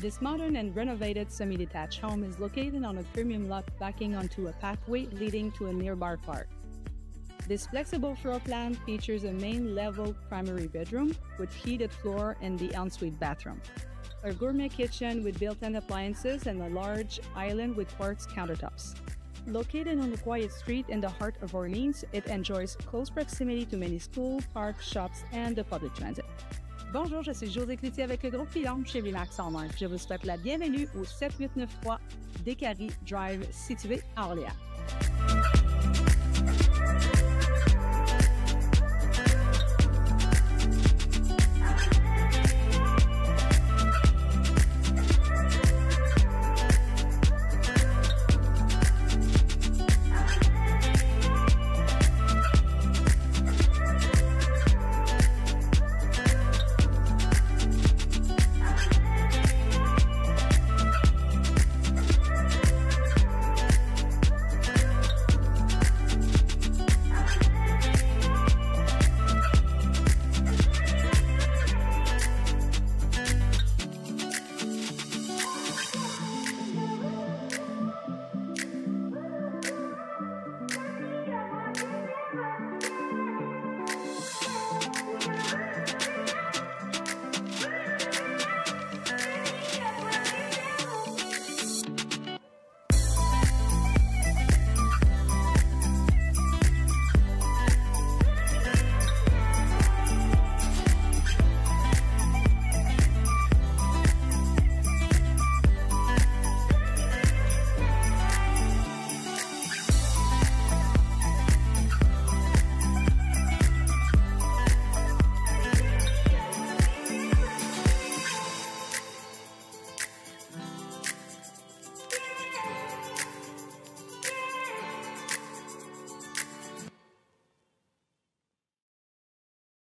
This modern and renovated semi-detached home is located on a premium lot backing onto a pathway leading to a nearby park. This flexible floor plan features a main-level primary bedroom with heated floor and the ensuite bathroom, a gourmet kitchen with built-in appliances, and a large island with quartz countertops. Located on a quiet street in the heart of Orleans, it enjoys close proximity to many schools, parks, shops, and the public transit. Bonjour, je suis Josée Cloutier avec le groupe Pilon chez Remax en Main. Je vous souhaite la bienvenue au 7893 Decarie Drive situé à Orléans.